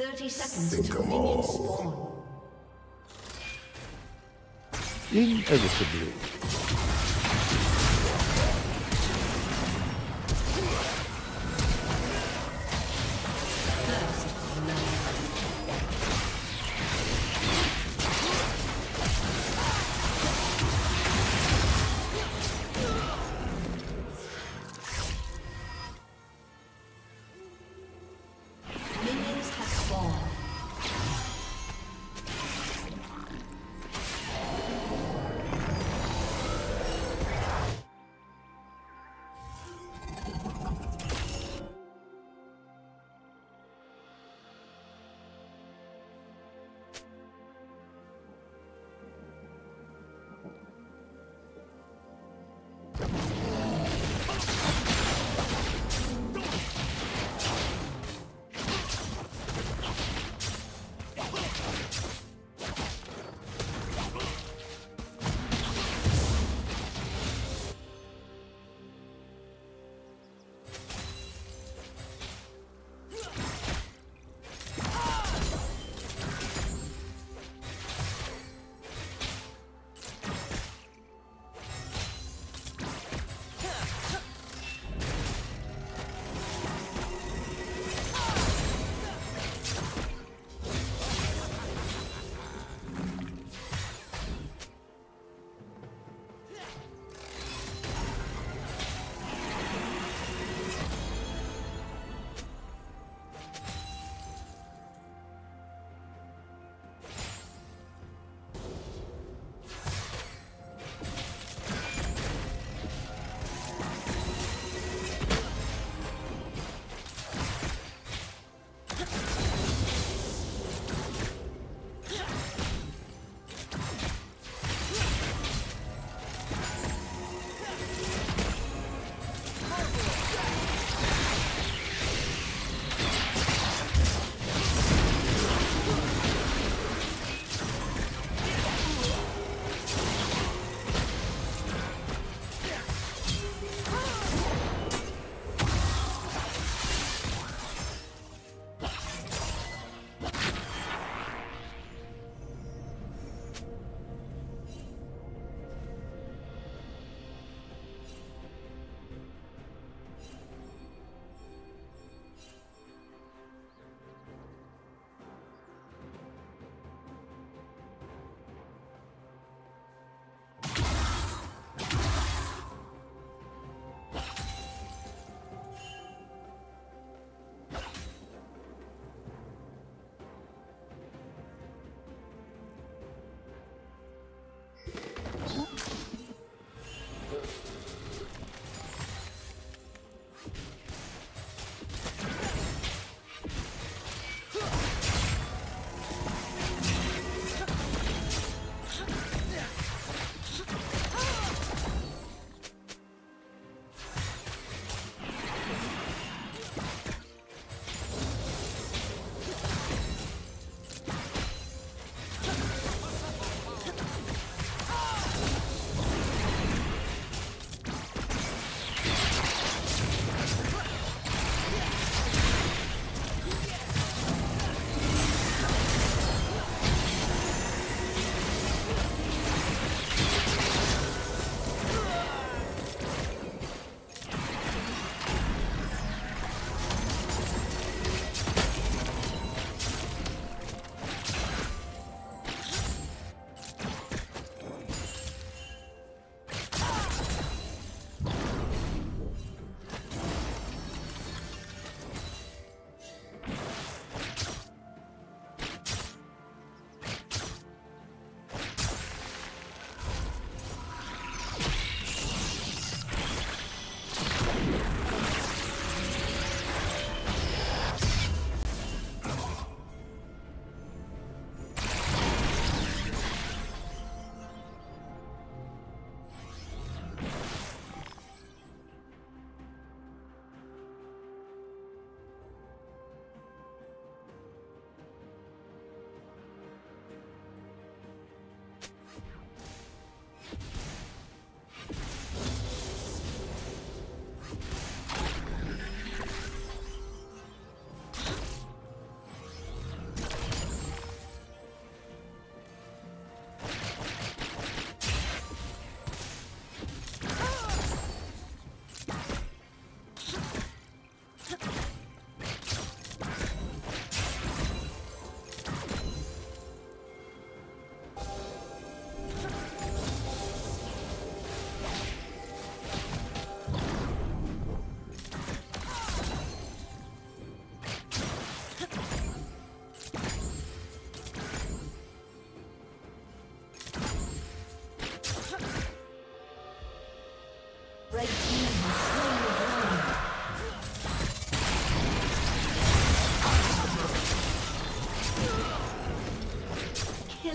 30 seconds. Think to minion spawn. Inevitably.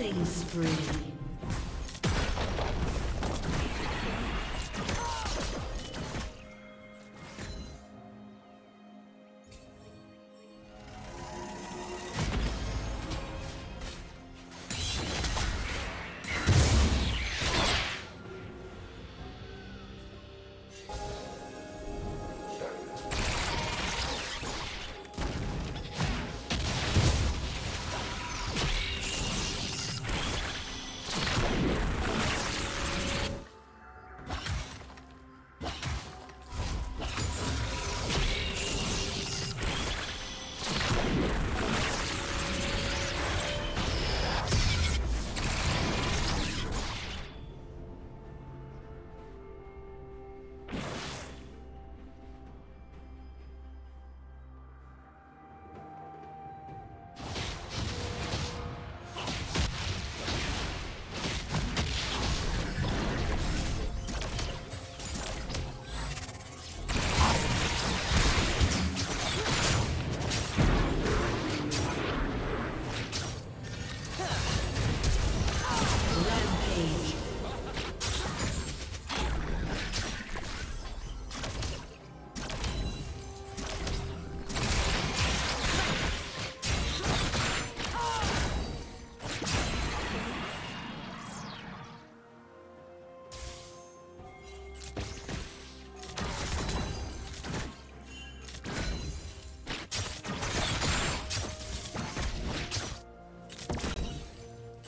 Killing spree.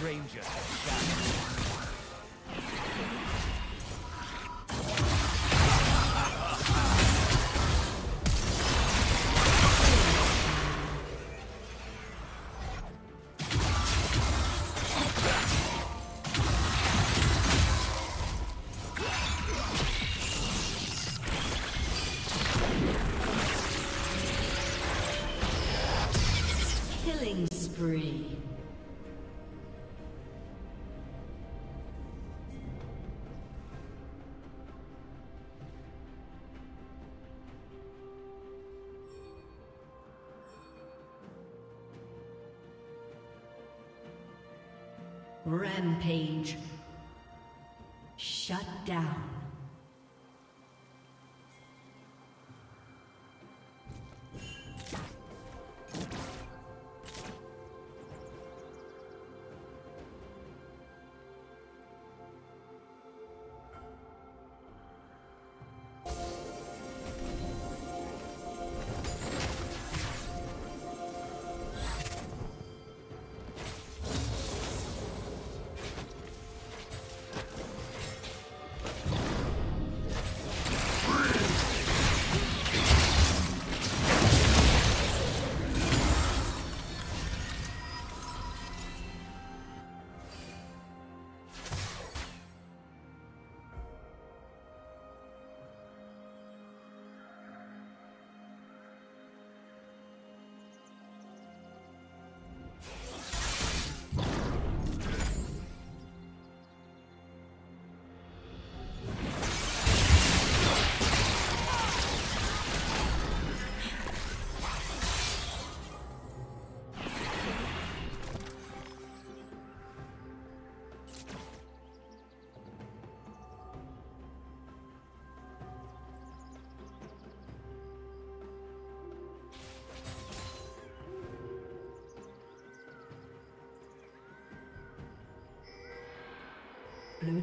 Spree. Rampage. Shut down. Blue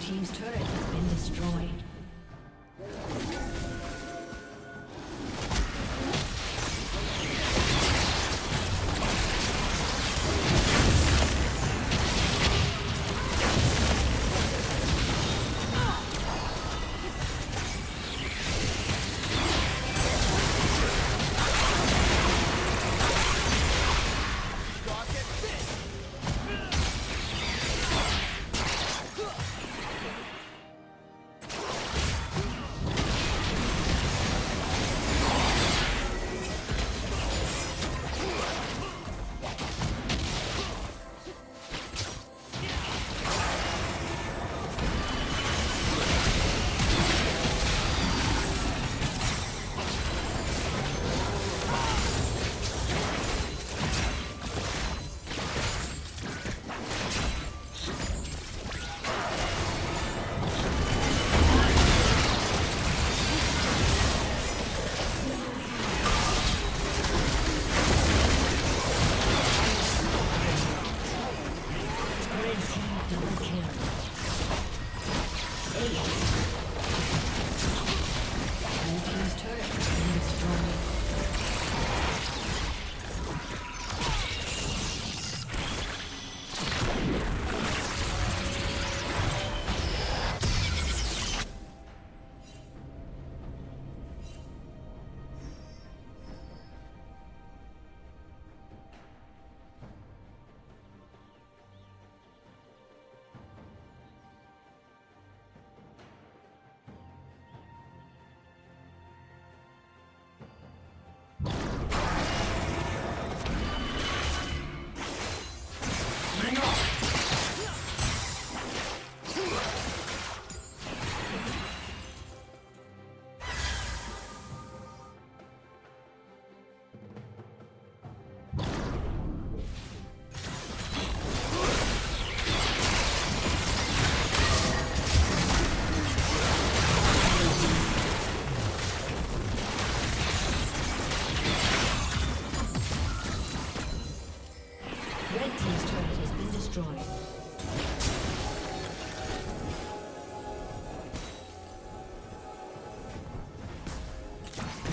Team's turret has been destroyed.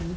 Blue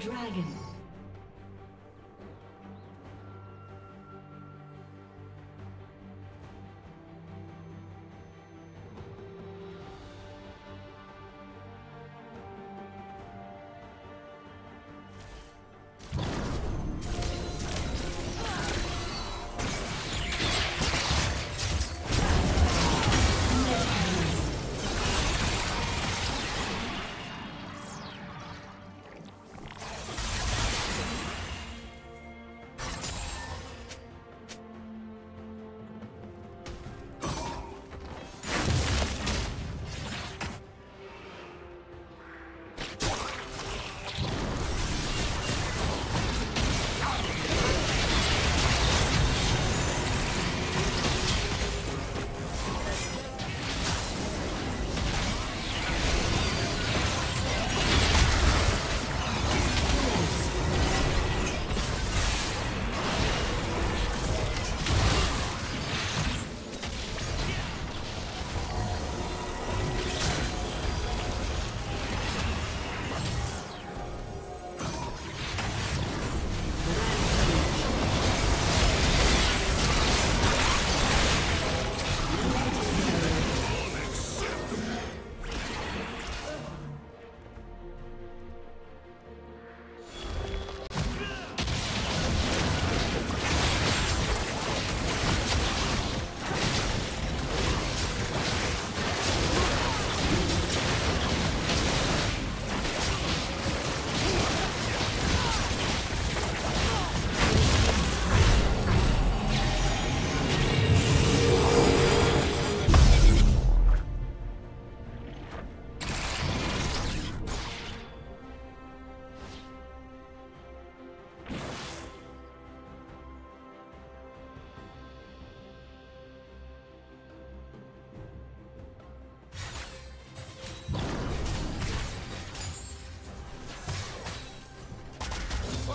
Dragon.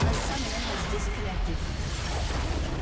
A summoner has disconnected.